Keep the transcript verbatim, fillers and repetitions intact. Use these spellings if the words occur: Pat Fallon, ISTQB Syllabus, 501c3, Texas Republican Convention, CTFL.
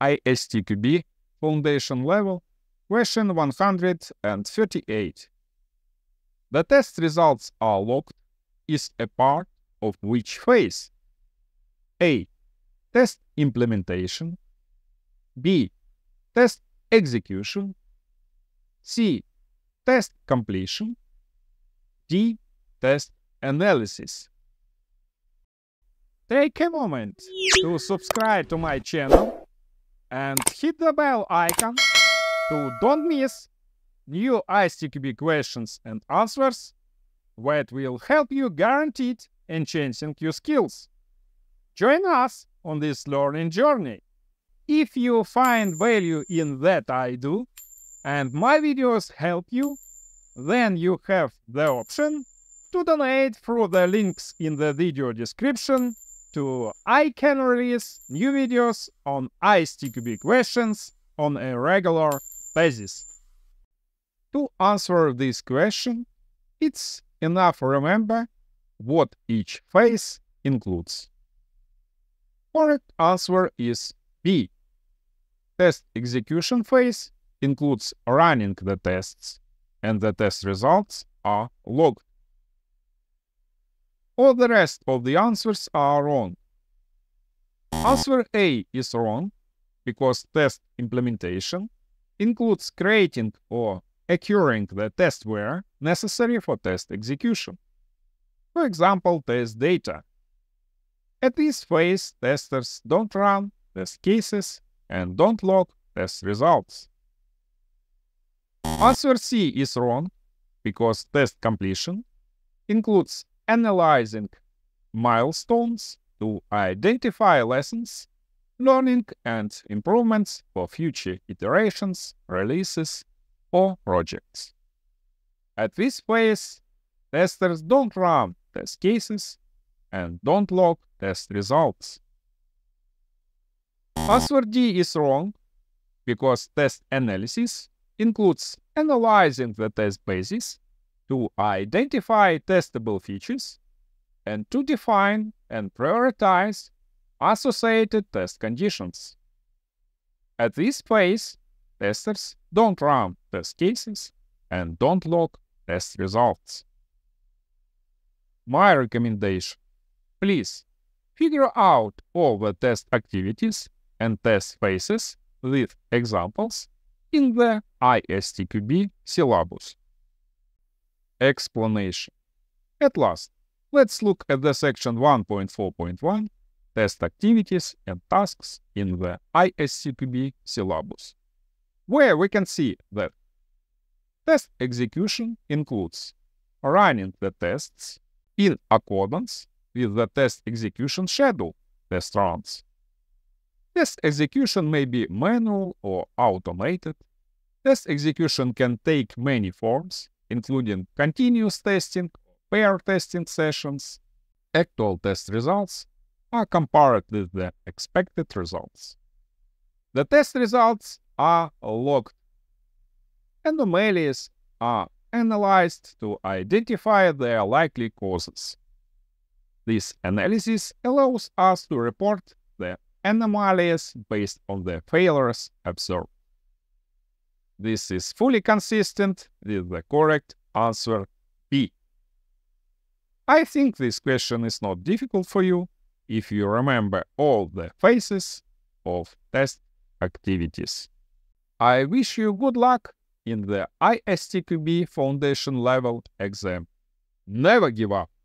I S T Q B Foundation Level, question one hundred thirty-eight. The test results are logged is a part of which phase? A. Test implementation. B. Test execution. C. Test completion. D. Test analysis. Take a moment to subscribe to my channel and hit the bell icon to don't miss new I S T Q B questions and answers that will help you guaranteed enhancing your skills. Join us on this learning journey. If you find value in that I do and my videos help you, then you have the option to donate through the links in the video description to I can release new videos on I S T Q B questions on a regular basis. To answer this question, it's enough to remember what each phase includes. Correct answer is B. Test execution phase includes running the tests, and the test results are logged. All the rest of the answers are wrong. Answer A is wrong, because test implementation includes creating or occurring the test where necessary for test execution. For example, test data. At this phase, testers don't run test cases and don't log test results. Answer C is wrong, because test completion includes analyzing milestones to identify lessons, learning and improvements for future iterations, releases, or projects. At this phase, testers don't run test cases and don't log test results. Answer D is wrong, because test analysis includes analyzing the test basis to identify testable features and to define and prioritize associated test conditions. At this phase, testers don't run test cases and don't log test results. My recommendation: please figure out all the test activities and test phases with examples in the I S T Q B syllabus. Explanation. At last, let's look at the section one point four point one, Test Activities and Tasks in the I S T Q B syllabus, where we can see that test execution includes running the tests in accordance with the test execution schedule, test runs. Test execution may be manual or automated. Test execution can take many forms, including continuous testing, pair testing sessions. Actual test results are compared with the expected results. The test results are logged, and anomalies are analyzed to identify their likely causes. This analysis allows us to report the anomalies based on the failures observed. This is fully consistent with the correct answer B. I think this question is not difficult for you if you remember all the phases of test activities. I wish you good luck in the I S T Q B Foundation Level exam. Never give up!